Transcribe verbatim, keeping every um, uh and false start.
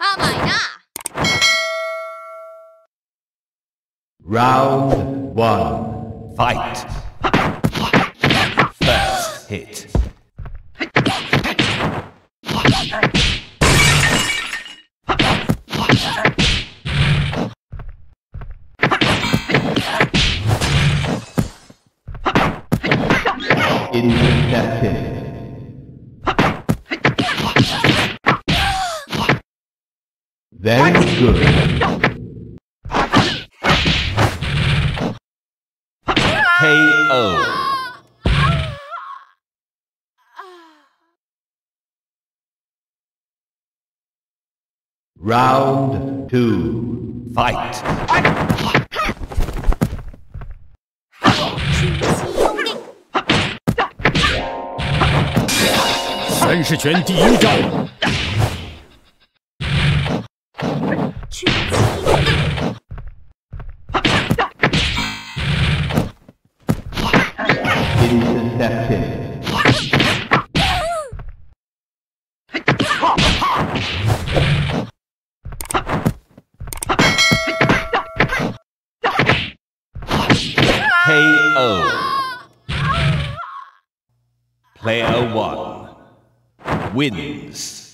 甘いな。Round one, fight. First hit. Intercepted. Very good. K O. Round two. Fight.三式拳第一招。 Intercepted. K O. Player one wins.